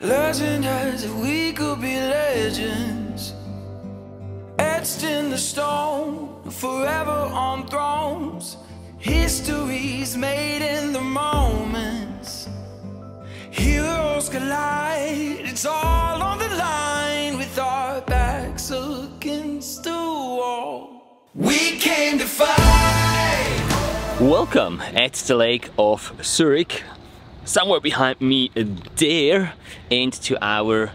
Legend has if we could be legends, etched in the stone, forever on thrones. History's made in the moments, heroes collide. It's all on the line with our backs against the wall. We came to fight. Welcome at the lake of Zurich. Somewhere behind me there, and to our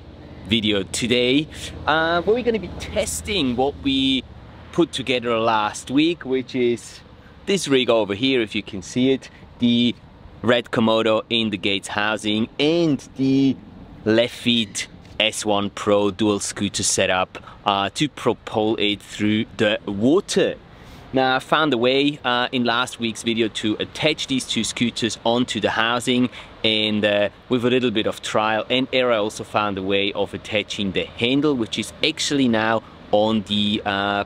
video today where we're going to be testing what we put together last week, which is this rig over here, if you can see it, the Red Komodo in the Gates housing and the LEFEET S1 Pro Dual Scooter setup to propel it through the water. Now, I found a way in last week's video to attach these two scooters onto the housing, and with a little bit of trial and error I also found a way of attaching the handle, which is actually now on the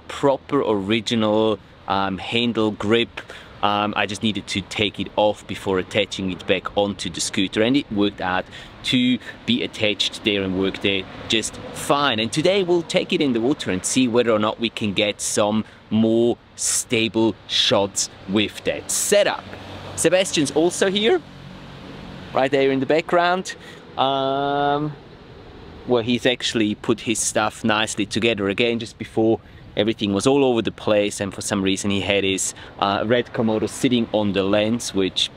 proper original handle grip. I just needed to take it off before attaching it back onto the scooter, and it worked out to be attached there and work there just fine. And today we'll take it in the water and see whether or not we can get some more stable shots with that setup. Sebastian's also here, right there in the background, where he's actually put his stuff nicely together again. Just before, everything was all over the place, and for some reason he had his Red Komodo sitting on the lens, which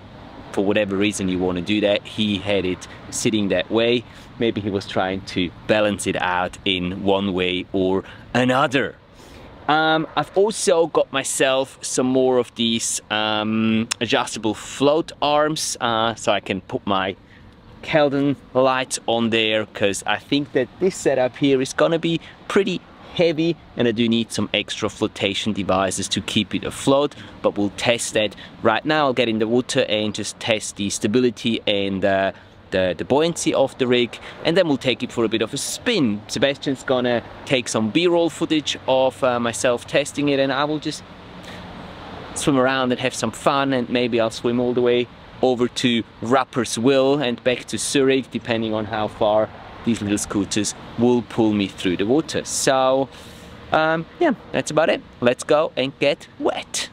for whatever reason you want to do that, he had it sitting that way. Maybe he was trying to balance it out in one way or another. I've also got myself some more of these adjustable float arms, so I can put my Keldan lights on there, because I think that this setup here is going to be pretty heavy, and I do need some extra flotation devices to keep it afloat, but we'll test that right now. I'll get in the water and just test the stability and the buoyancy of the rig, and then we'll take it for a bit of a spin. Sebastian's gonna take some b-roll footage of myself testing it, and I will just swim around and have some fun, and maybe I'll swim all the way over to Rapperswil and back to Zurich, depending on how far these little scooters will pull me through the water. So yeah, that's about it. Let's go and get wet.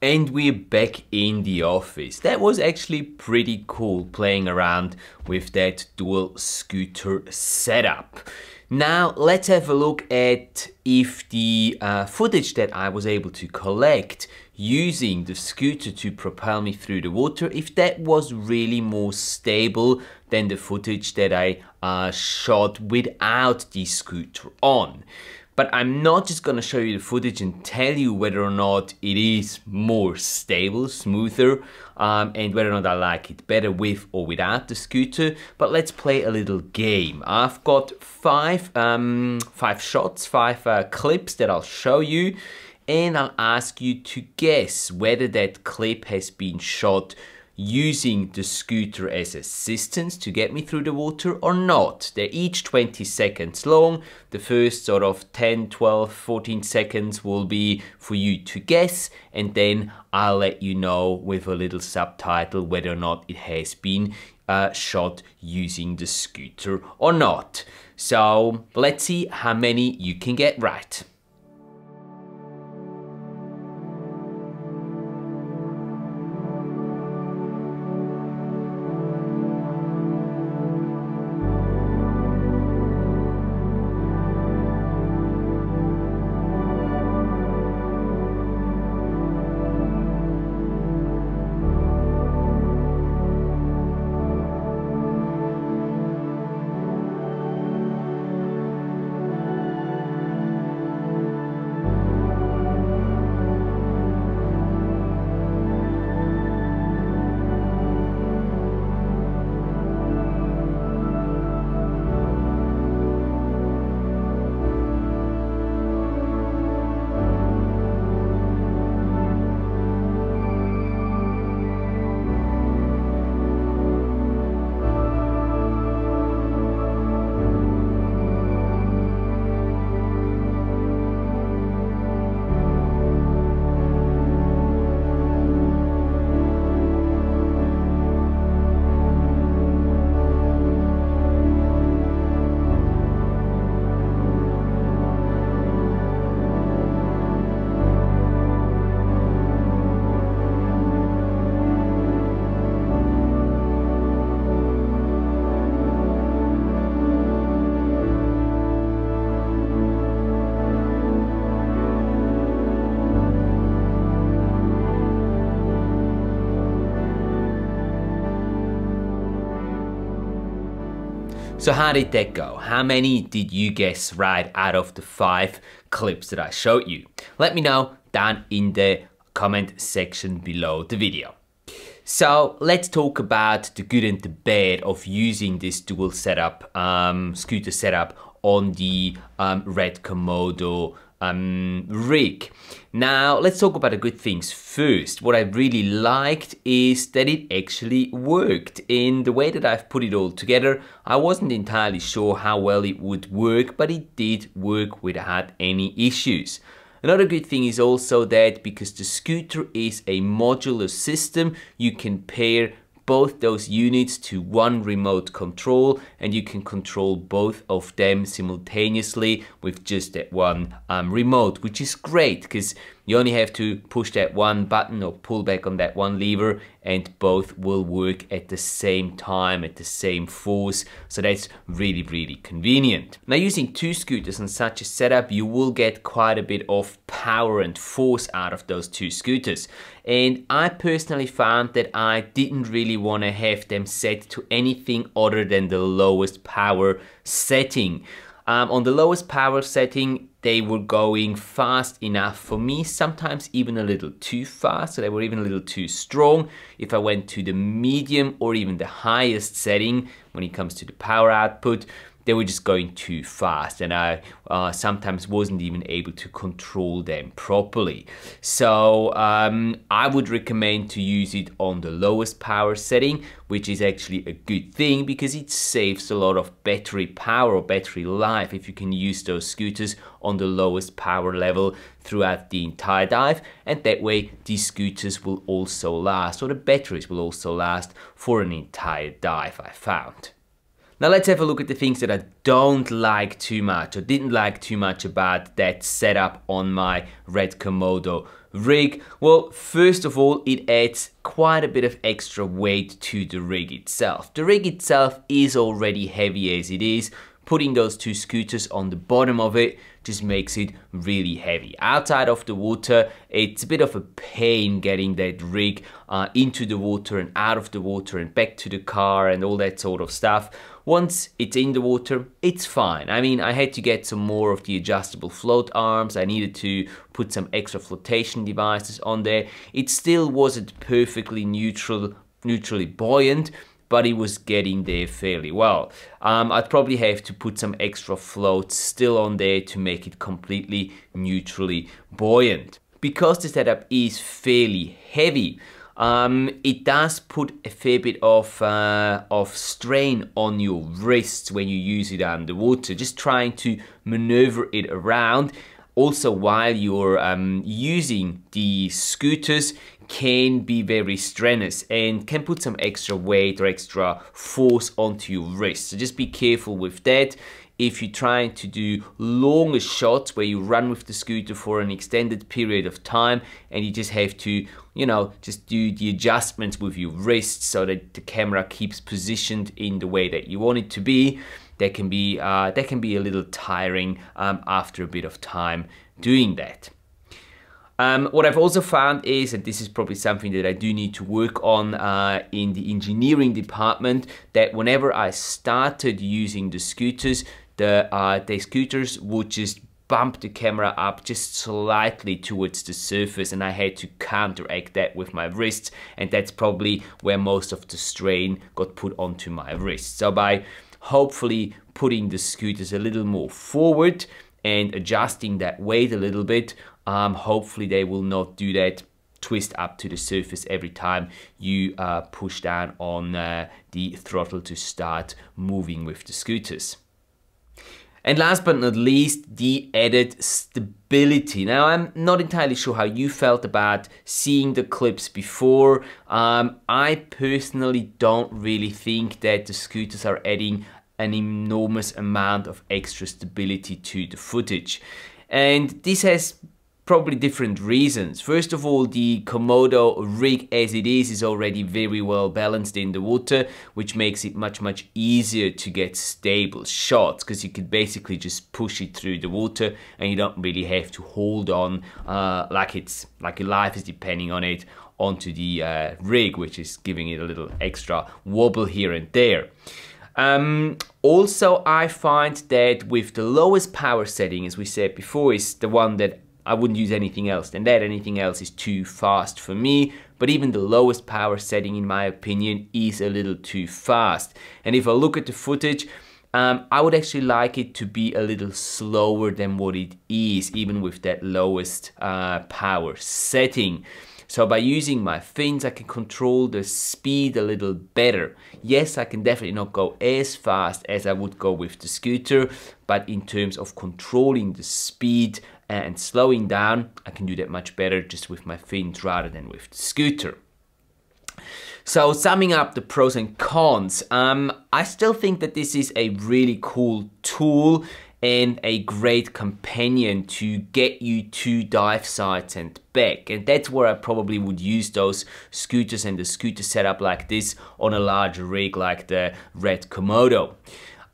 And we're back in the office. That was actually pretty cool, playing around with that dual scooter setup. Now let's have a look at if the footage that I was able to collect using the scooter to propel me through the water, if that was really more stable than the footage that I shot without the scooter on. But I'm not just gonna show you the footage and tell you whether or not it is more stable, smoother, and whether or not I like it better with or without the scooter. But let's play a little game. I've got five clips that I'll show you, and I'll ask you to guess whether that clip has been shot using the scooter as assistance to get me through the water or not. They're each 20 seconds long. The first sort of 10, 12, 14 seconds will be for you to guess, and then I'll let you know with a little subtitle whether or not it has been shot using the scooter or not. So let's see how many you can get right. So how did that go? How many did you guess right out of the 5 clips that I showed you? Let me know down in the comment section below the video. So let's talk about the good and the bad of using this dual setup, scooter setup on the Red Komodo rig. Now let's talk about the good things first. What I really liked is that it actually worked. In the way that I've put it all together, I wasn't entirely sure how well it would work, but it did work without any issues. Another good thing is also that because the scooter is a modular system, you can pair both those units to one remote control, and you can control both of them simultaneously with just that one remote, which is great because you only have to push that one button or pull back on that one lever and both will work at the same time, at the same force. So that's really, really convenient. Now, using 2 scooters on such a setup, you will get quite a bit of power and force out of those 2 scooters. And I personally found that I didn't really want to have them set to anything other than the lowest power setting. On the lowest power setting, they were going fast enough for me, sometimes even a little too fast, so they were even a little too strong. If I went to the medium or even the highest setting when it comes to the power output, they were just going too fast, and I sometimes wasn't even able to control them properly. So I would recommend to use it on the lowest power setting, which is actually a good thing because it saves a lot of battery power or battery life if you can use those scooters on the lowest power level throughout the entire dive, and that way these scooters will also last, or the batteries will also last for an entire dive, I found. Now let's have a look at the things that I don't like too much or didn't like too much about that setup on my Red Komodo rig. Well, first of all, it adds quite a bit of extra weight to the rig itself. The rig itself is already heavy as it is. Putting those 2 scooters on the bottom of it just makes it really heavy. Outside of the water, it's a bit of a pain getting that rig into the water and out of the water and back to the car and all that sort of stuff. Once it's in the water, it's fine. I mean, I had to get some more of the adjustable float arms. I needed to put some extra flotation devices on there. It still wasn't perfectly neutrally buoyant, but it was getting there fairly well. I'd probably have to put some extra floats still on there to make it completely neutrally buoyant. Because the setup is fairly heavy, it does put a fair bit of strain on your wrists when you use it underwater, just trying to maneuver it around. Also, while you're using the scooters, can be very strenuous and can put some extra weight or extra force onto your wrist. So just be careful with that. if you're trying to do longer shots where you run with the scooter for an extended period of time and you just have to, you know, just do the adjustments with your wrist so that the camera keeps positioned in the way that you want it to be. That can be a little tiring after a bit of time doing that. What I've also found is, and this is probably something that I do need to work on in the engineering department, that whenever I started using the scooters, the scooters would just bump the camera up just slightly towards the surface, and I had to counteract that with my wrists, and that's probably where most of the strain got put onto my wrist. So by hopefully putting the scooters a little more forward and adjusting that weight a little bit, hopefully they will not do that twist up to the surface every time you push down on the throttle to start moving with the scooters. And last but not least, the added stability. Now, I'm not entirely sure how you felt about seeing the clips before. I personally don't really think that the scooters are adding an enormous amount of extra stability to the footage. And this has probably different reasons. First of all, the Komodo rig as it is already very well balanced in the water, which makes it much easier to get stable shots, because you could basically just push it through the water and you don't really have to hold on like your life is depending on it onto the rig, which is giving it a little extra wobble here and there. Also, I find that with the lowest power setting, as we said before, is the one that I wouldn't use anything else than that. Anything else is too fast for me, but even the lowest power setting, in my opinion, is a little too fast. And if I look at the footage, I would actually like it to be a little slower than what it is, even with that lowest power setting. So by using my fins, I can control the speed a little better. Yes, I can definitely not go as fast as I would go with the scooter, but in terms of controlling the speed and slowing down, I can do that much better just with my fins rather than with the scooter. So summing up the pros and cons, I still think that this is a really cool tool and a great companion to get you to dive sites and back. And that's where I probably would use those scooters and the scooter setup like this on a larger rig like the Red Komodo.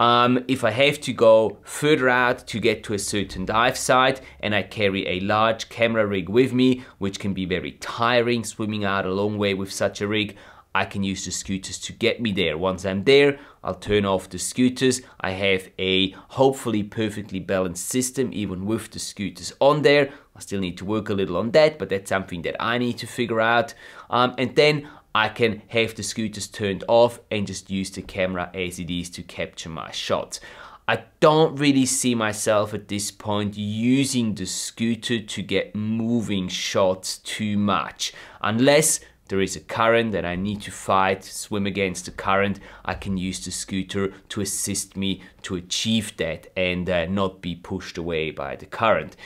If I have to go further out to get to a certain dive site and I carry a large camera rig with me, which can be very tiring, swimming out a long way with such a rig, I can use the scooters to get me there. Once I'm there, I'll turn off the scooters. I have a hopefully perfectly balanced system, even with the scooters on there. I still need to work a little on that, but that's something that I need to figure out. And then I can have the scooters turned off and just use the camera as it is to capture my shots. I don't really see myself at this point using the scooter to get moving shots too much, unless there is a current and I need to fight, swim against the current. I can use the scooter to assist me to achieve that and not be pushed away by the current.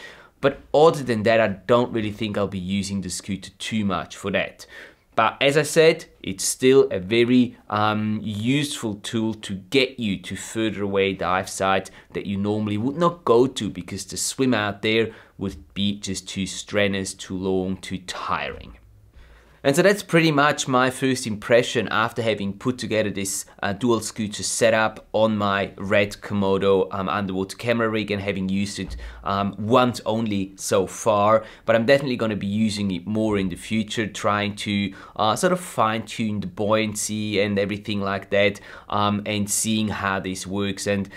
But other than that, I don't really think I'll be using the scooter too much for that. But as I said, it's still a very useful tool to get you to further away dive sites that you normally would not go to, because the swim out there would be just too strenuous, too long, too tiring. And so that's pretty much my first impression after having put together this dual scooter setup on my Red Komodo underwater camera rig and having used it once only so far. But I'm definitely going to be using it more in the future, trying to sort of fine tune the buoyancy and everything like that, and seeing how this works, and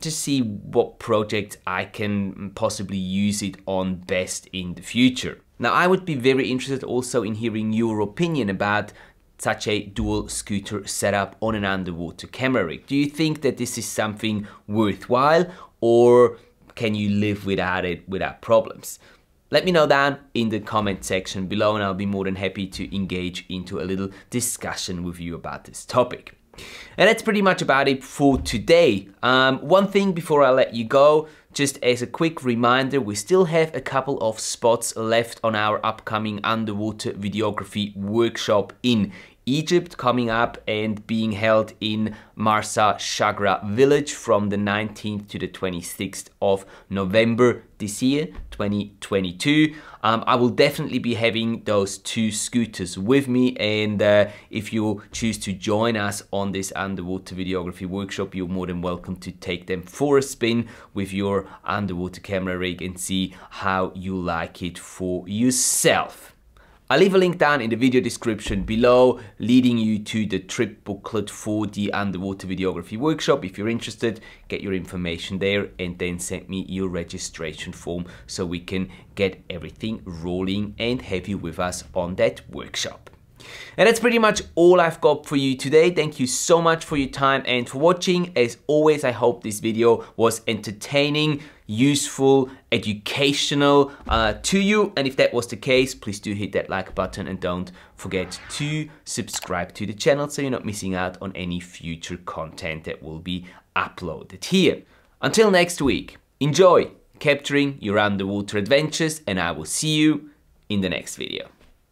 just see what projects I can possibly use it on best in the future. Now, I would be very interested also in hearing your opinion about such a dual scooter setup on an underwater camera rig. Do you think that this is something worthwhile, or can you live without it without problems? Let me know down in the comment section below, and I'll be more than happy to engage into a little discussion with you about this topic. And that's pretty much about it for today. One thing before I let you go, just as a quick reminder, we still have a couple of spots left on our upcoming underwater videography workshop in Egypt coming up and being held in Marsa Shagra village from the 19th to the 26th of November this year, 2022. I will definitely be having those two scooters with me, and if you choose to join us on this underwater videography workshop, you're more than welcome to take them for a spin with your underwater camera rig and see how you like it for yourself. I'll leave a link down in the video description below leading you to the trip booklet for the underwater videography workshop. If you're interested, get your information there and then send me your registration form so we can get everything rolling and have you with us on that workshop. And that's pretty much all I've got for you today. Thank you so much for your time and for watching. As always, I hope this video was entertaining, useful, educational to you. And if that was the case, please do hit that like button and don't forget to subscribe to the channel so you're not missing out on any future content that will be uploaded here. Until next week, enjoy capturing your underwater adventures, and I will see you in the next video.